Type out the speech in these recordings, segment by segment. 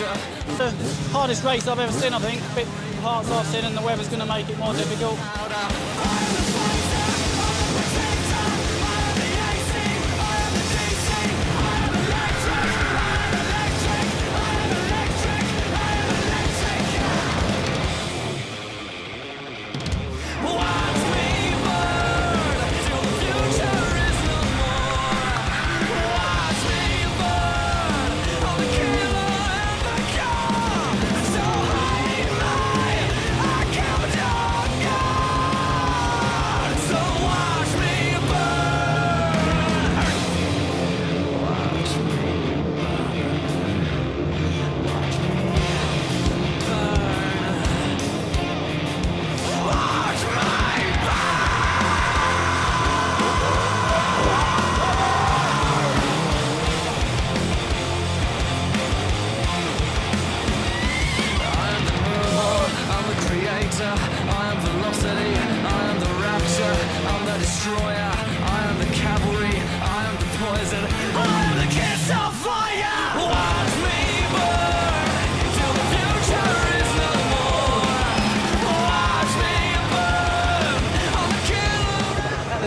pressure. It's the hardest race I've ever seen, I think. A bit parts I've seen, and the weather's going to make it more difficult.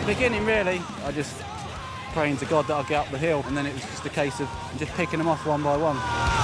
Beginning really, I just praying to God that I'd get up the hill, and then it was just a case of just picking them off one by one.